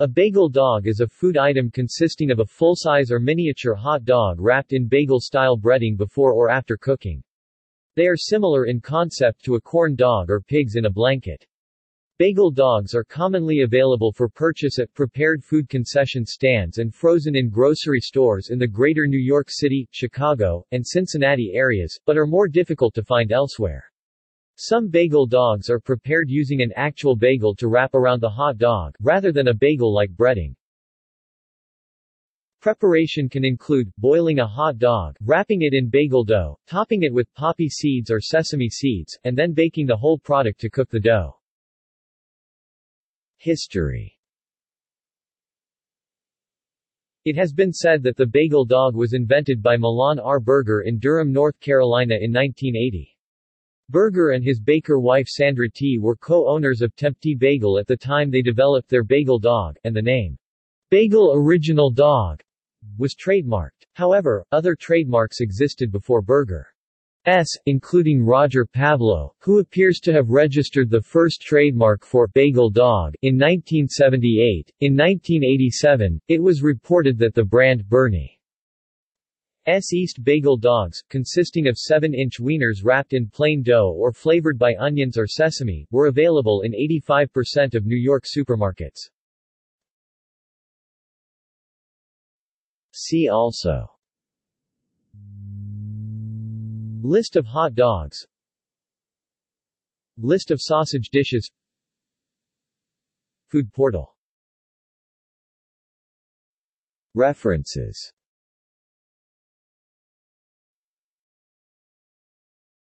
A bagel dog is a food item consisting of a full-size or miniature hot dog wrapped in bagel-style breading before or after cooking. They are similar in concept to a corn dog or pigs in a blanket. Bagel dogs are commonly available for purchase at prepared food concession stands and frozen in grocery stores in the greater New York City, Chicago, and Cincinnati areas, but are more difficult to find elsewhere. Some bagel dogs are prepared using an actual bagel to wrap around the hot dog, rather than a bagel-like breading. Preparation can include boiling a hot dog, wrapping it in bagel dough, topping it with poppy seeds or sesame seeds, and then baking the whole product to cook the dough. History. It has been said that the bagel dog was invented by Milan R. Burger in Durham, North Carolina in 1980. Burger and his baker wife Sandra T. were co-owners of Tempty Bagel at the time they developed their bagel dog, and the name, Bagel Original Dog, was trademarked. However, other trademarks existed before Burger's, including Roger Pablo, who appears to have registered the first trademark for Bagel Dog in 1978. In 1987, it was reported that the brand Bernie S. East Bagel Dogs, consisting of 7-inch wieners wrapped in plain dough or flavored by onions or sesame, were available in 85% of New York supermarkets. See also: List of hot dogs, List of sausage dishes, Food portal. References.